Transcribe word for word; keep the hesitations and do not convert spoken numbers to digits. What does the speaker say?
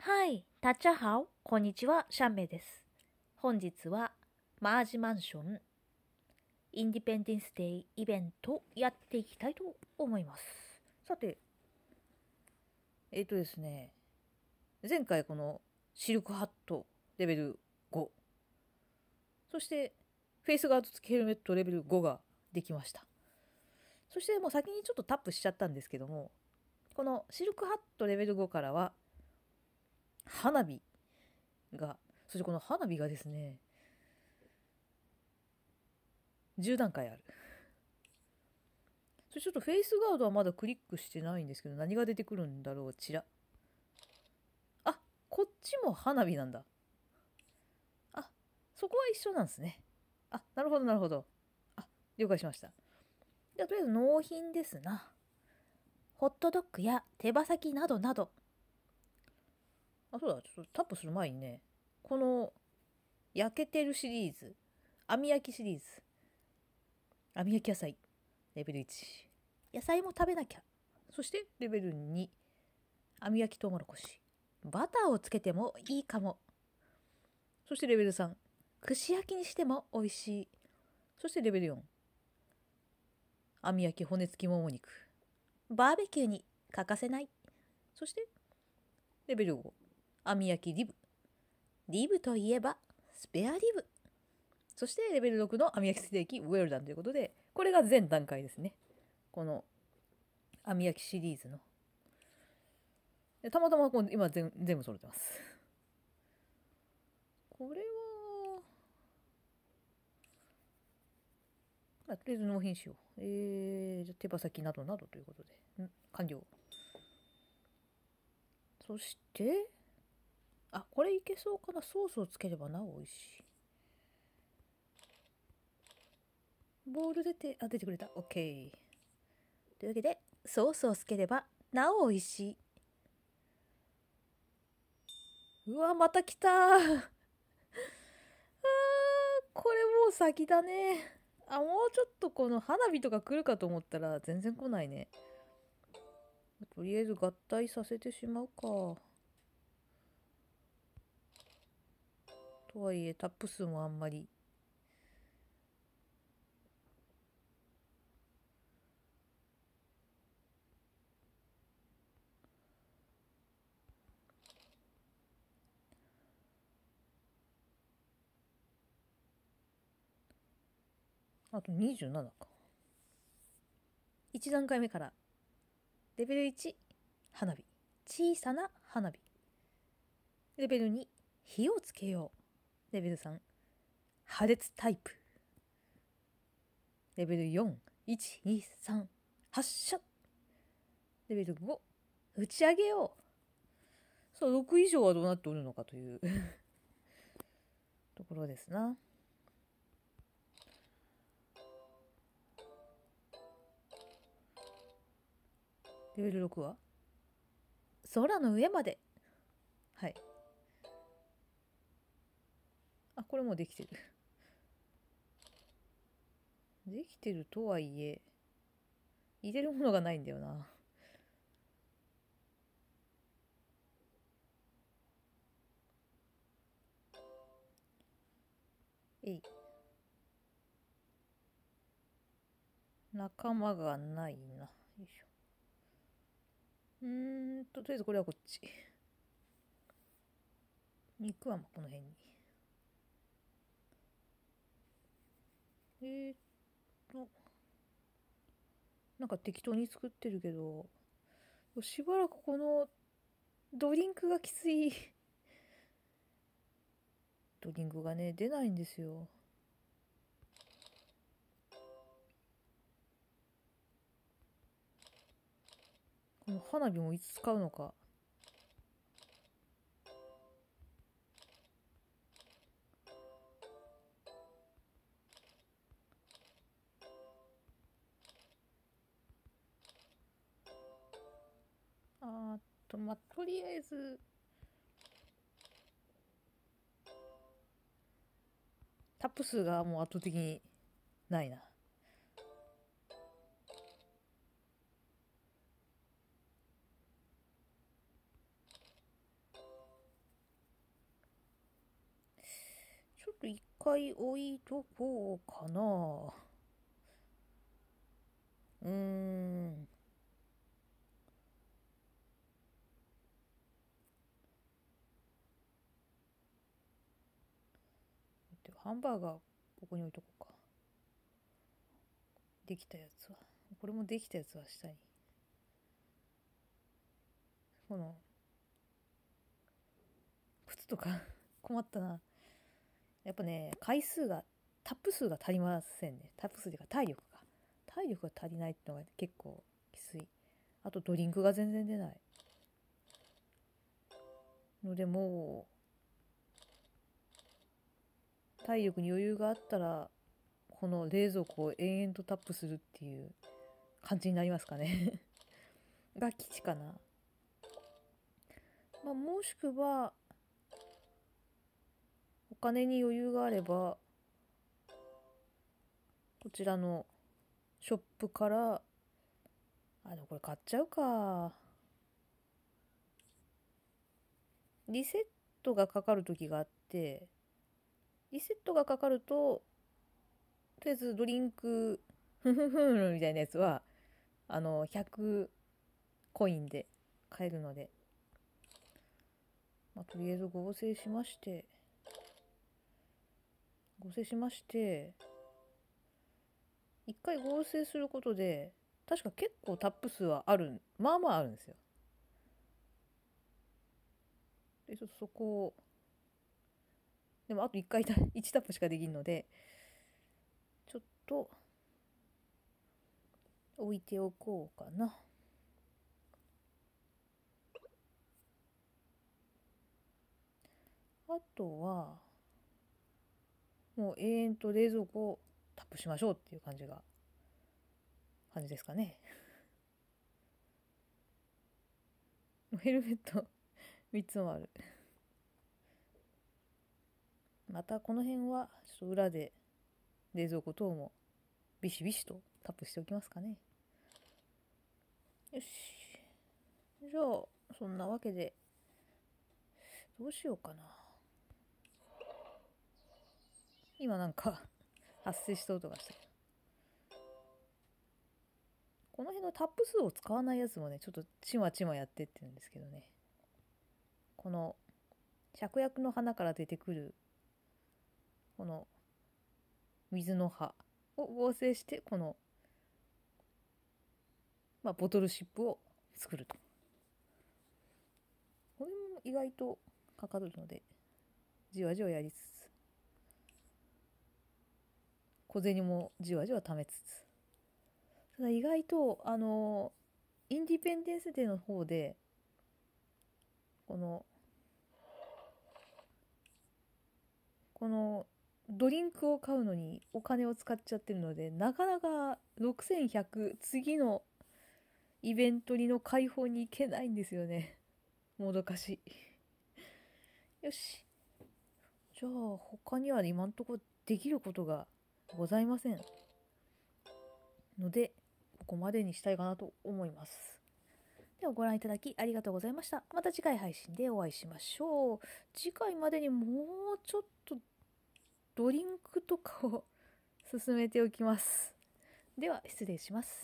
はい、タチャハオ、こんにちは、シャンメイです。本日はマージマンションインディペンデンスデイイベントやっていきたいと思います。さて、えっとですね、前回このシルクハットレベルご、そしてフェイスガード付きヘルメットレベルごができました。そしてもう先にちょっとタップしちゃったんですけども、このシルクハットレベルごからは花火が、そしてこの花火がですねじゅう段階ある。それちょっとフェイスガードはまだクリックしてないんですけど、何が出てくるんだろう。ちらあ、こっちも花火なんだ。あ、そこは一緒なんですね。あ、なるほどなるほど。あ、了解しました。じゃあとりあえず納品ですな。ホットドッグや手羽先などなど。あ、そうだ、ちょっとタップする前にね、この焼けてるシリーズ、網焼きシリーズ、網焼き野菜レベルいち、野菜も食べなきゃ。そしてレベルに、網焼きトウモロコシ、バターをつけてもいいかも。そしてレベルさん、串焼きにしても美味しい。そしてレベルよん、網焼き骨付きもも肉、バーベキューに欠かせない。そしてレベルご、網焼きリブ、リブといえばスペアリブ。そしてレベルろくの網焼きステーキウェルダンということで、これが全段階ですね、この網焼きシリーズの。でたまたまこう今全部揃ってます。これは、まあ、とりあえず納品しよう。えー、じゃ手羽先などなどということで、ん完了。そしてあ、これいけそうかな。ソースをつければなお美味しい。ボール出て、あ、出てくれた。 OK というわけで、ソースをつければなお美味しい。うわ、また来たー。あー、これもう先だね。あ、もうちょっとこの花火とか来るかと思ったら全然来ないね。とりあえず合体させてしまうか。とはいえタップ数もあんまり。あとにじゅうななか。いち段階目からレベルいち、花火、小さな花火。レベルに、火をつけよう。レベルさん、破裂タイプ。レベルよん、いち、に、さん、発射。レベルご、打ち上げよう。さあろく以上はどうなっておるのかというところですな。レベルろくは空の上まで。はい、あ、これもうできてるできてるとはいえ入れるものがないんだよな。えい、仲間がないな。よいしょ。うーんと、とりあえずこれはこっち。肉はまあこの辺に。えー、っと、なんか適当に作ってるけど、しばらくこのドリンクがきつい。ドリンクがね、出ないんですよ。花火もいつ使うのか。あっと、まあ、とりあえずタップ数がもう圧倒的にないな。と一回置いとこうかな。うーん。ハンバーガーここに置いとこうか。できたやつはこれもできたやつは下にこの靴とか困ったな。やっぱね回数がタップ数が足りませんね。タップ数というか体力が体力が足りないってのが結構きつい。あとドリンクが全然出ないのでもう体力に余裕があったらこの冷蔵庫を延々とタップするっていう感じになりますかねが基地かな。まあ、もしくはお金に余裕があればこちらのショップからあのこれ買っちゃうか。リセットがかかる時があってリセットがかかるととりあえずドリンクふふふみたいなやつはあのひゃくコインで買えるので、まあ、とりあえず合成しまして合成しまして一回合成することで確か結構タップ数はあるまあまああるんですよ。でちょっとそこをでもあといっかいいちタップしかできるので。と置いておこうかな。あとはもう永遠と冷蔵庫をタップしましょうっていう感じが感じですかね。ヘルメットみっつもある。またこの辺はちょっと裏で冷蔵庫等もビシビシとタップしておきますかね。よし。じゃあそんなわけでどうしようかな。今なんか発生した音がした。この辺のタップ数を使わないやつもねちょっとちまちまやってってるんですけどね。この芍薬の花から出てくるこの水の葉を合成してこの、まあ、ボトルシップを作ると。これも意外とかかるのでじわじわやりつつ小銭もじわじわ貯めつつただ意外とあのインディペンデンスデーの方でこのこのドリンクを買うのにお金を使っちゃってるのでなかなかろくせんひゃく次のイベントにの解放に行けないんですよね。もどかしい。よし。じゃあ他には今んとこできることがございませんのでここまでにしたいかなと思います。ではご覧いただきありがとうございました。また次回配信でお会いしましょう。次回までにもうちょっとドリンクとかを進めておきます。では失礼します。